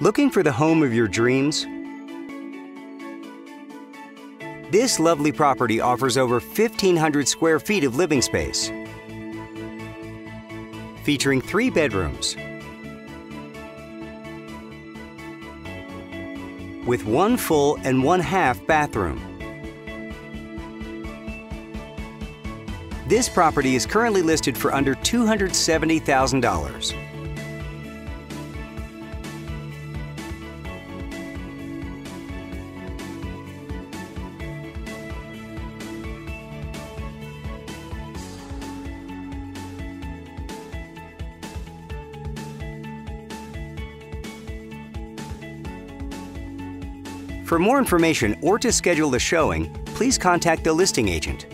Looking for the home of your dreams? This lovely property offers over 1,500 square feet of living space, featuring 3 bedrooms with 1 full and 1/2 bathroom. This property is currently listed for under $270,000. For more information or to schedule a showing, please contact the listing agent.